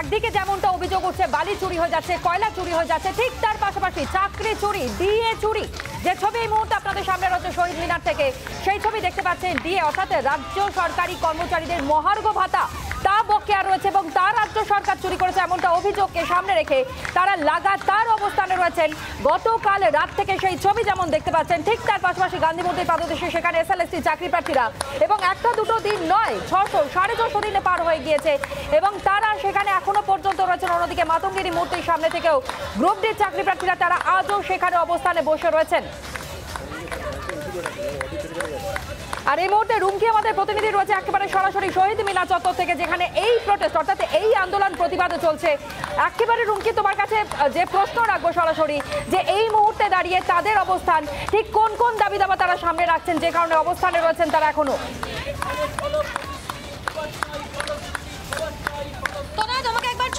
একদিকে যেমনটা অভিযোগ উঠছে বালি চুরি হয়ে যাচ্ছে, কয়লা চুরি হয়ে যাচ্ছে, ঠিক তার পাশাপাশি চাকরি চুরি, ডিএ চুরি। যে ছবি এই মুহূর্তে আপনাদের সামনে রয়েছে শহীদ মিনার থেকে, সেই ছবি দেখতে পাচ্ছেন ডিএ অর্থাৎ রাজ্য সরকারি কর্মচারীদের মহার্ঘ ভাতা তা বকেয়া রয়েছে এবং তা রাজ্য সরকার চুরি করেছে এমনটা অভিযোগকে সামনে রেখে তারা লাগাতার অবস্থানে রয়েছেন। গতকাল রাত থেকে সেই ছবি যেমন দেখতে পাচ্ছেন, ঠিক তার পাশাপাশি গান্ধী মূর্তির পাদদেশে সেখানে এসএলএসটি চাকরি প্রার্থীরা, এবং একটা দুটো দিন নয়, 600-650 দিনে পার হয়ে গিয়েছে এবং তারা সেখানে এখনো পর্যন্ত রয়েছেন। অন্যদিকে মাতঙ্গিনী মূর্তির সামনে থেকেও গ্রুপ ডি চাকরি প্রার্থীরা তারা আজও সেখানে অবস্থানে বসে রয়েছেন। আর এই মুহূর্তে রুমকি আমাদের প্রতিনিধি রয়েছে একেবারে সরাসরি শহীদ মিনার চত্বর থেকে, যেখানে এই প্রটেস্ট অর্থাৎ এই আন্দোলন প্রতিবাদও চলছে। একেবারে রুমকি, তোমার কাছে যে প্রশ্ন রাখবো সরাসরি, যে এই মুহূর্তে দাঁড়িয়ে তাদের অবস্থান, ঠিক কোন কোন দাবি দাবা তারা সামনে রাখছেন যে কারণে অবস্থানে রয়েছেন তারা এখনো?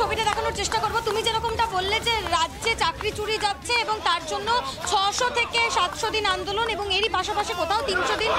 ছবিটা দেখানোর চেষ্টা করব। তুমি যেরকমটা বললে যে রাজ্যে চাকরি চুরি যাচ্ছে এবং তার জন্য 600-700 দিন আন্দোলন এবং এরই পাশাপাশি কোথাও 300 দিন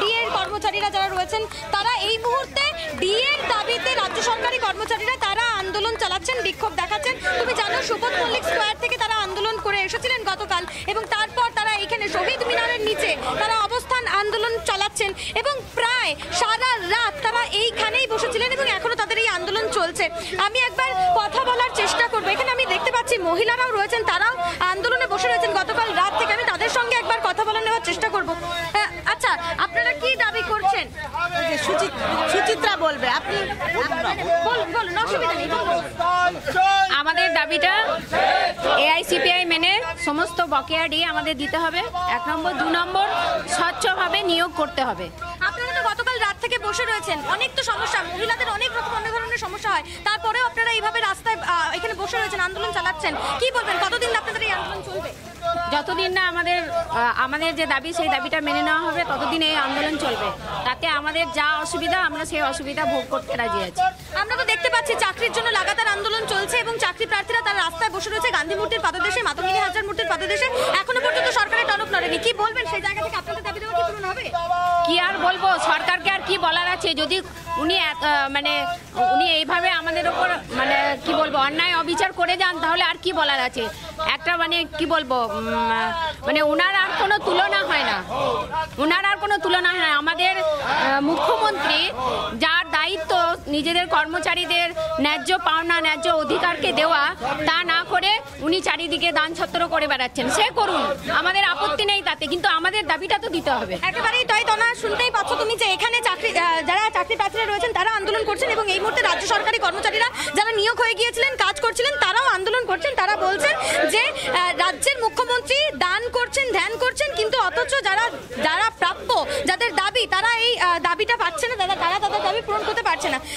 ডিএ এর কর্মচারীরা যারা রয়েছেন তারা এই মুহূর্তে ডিএ এর দাবিতে রাজ্য সরকারি কর্মচারীরা তারা আন্দোলন চালাচ্ছেন, বিক্ষোভ দেখাচ্ছেন। তুমি জানো সুবোধ মল্লিক স্কোয়ার থেকে তারা আন্দোলন করে এসেছিলেন গতকাল এবং তারপর তারা এখানে শহীদ মিনারের নিচে তারা অবস্থান আন্দোলন চালাচ্ছেন এবং প্রায় সারা রাত তারা এইখানেই বসেছিলেন এবং এখনো তাদের এই আন্দোলন চলছে। আমি একবার কথা বলার চেষ্টা করবো, এখানে আমি দেখতে পাচ্ছি মহিলারাও রয়েছেন, তারাও আন্দোলনে বসে রয়েছেন গতকাল রাত থেকে। আমি তাদের সঙ্গে একবার কথা বলে নেওয়ার চেষ্টা করবো। আচ্ছা, আপনারা কি দাবি করছেন? সুচিত্রা বলবে, আপনি বলুন, অসুবিধা নেই। আমাদের দাবিটা এআইসিপিআই মেনে সমস্ত বকেয়া দিয়ে আমাদের দিতে হবে, 1 নম্বর। 2 নম্বর, স্বচ্ছভাবে নিয়োগ করতে হবে। আপনারা তো গতকাল রাত থেকে বসে রয়েছেন, অনেক তো সমস্যা, মহিলাদের অনেক রকম অনেক ধরনের সমস্যা হয়, তারপরেও আপনারা এইভাবে রাস্তায় এখানে বসে রয়েছেন, আন্দোলন চালাচ্ছেন, কি বলবেন? কতদিন আপনাদের এই আন্দোলন চলবে? যতদিন না আমাদের যে দাবি সেই দাবিটা মেনে নেওয়া হবে ততদিন এই আন্দোলন চলবে। তাতে আমাদের যা অসুবিধা আমরা সেই অসুবিধা ভোগ করতে রাজি আছি। আমরা তো দেখতে পাচ্ছি চাকরির জন্য লাগাতার আন্দোলন চলছে এবং চাকরি প্রার্থীরা তারা রাস্তায় বসে রয়েছে গান্ধী মূর্তির পাদদেশে, মাতঙ্গিনী হাজরার মূর্তির পাদদেশে। এখনো পর্যন্ত সরকারের টনক নড়েনি, কি বলবেন? সেই জায়গা থেকে আপনাদের দাবি দেওয়া কি পূরণ হবে? কি আর বলবো, সরকারকে আর কি বলার আছে? যদি উনি উনি এইভাবে আমাদের ওপর কি বলবো অন্যায় অবিচার করে যান তাহলে আর কি বলার আছে? একটা কি বলবো ওনার আর কোনো তুলনা হয় না, ওনার আর কোনো তুলনা হয় না। আমাদের মুখ্যমন্ত্রী যার দায়িত্ব নিজেদের কর্মচারীদের ন্যায্য পাওনা, ন্যায্য অধিকারকে দেওয়া, তা না করে উনি চারিদিকে দান ছত্র করে বেড়াচ্ছেন। সে করুন, আমাদের আপত্তি নেই তাতে, কিন্তু আমাদের দাবিটা তো দিতে হবে। একেবারেই তাই, তো না শুনতেই পাচ্ছ তুমি যে এখানে যারা চাকরি প্রার্থীরা রয়েছেন তারা আন্দোলন করছেন এবং এই মুহূর্তে রাজ্য সরকারি কর্মচারীরা যারা নিয়োগ হয়ে গিয়েছিলেন, কাজ করছিলেন, তারাও আন্দোলন করছেন। তারা বলছেন যে রাজ্যের মুখ্যমন্ত্রী দান করছেন, ধ্যান করছেন, কিন্তু অথচ যারা যারা প্রাপ্য, যাদের দাবি, তারা এই দাবিটা পাচ্ছে না, তারা তাদের দাবি পূরণ করতে পারছে না।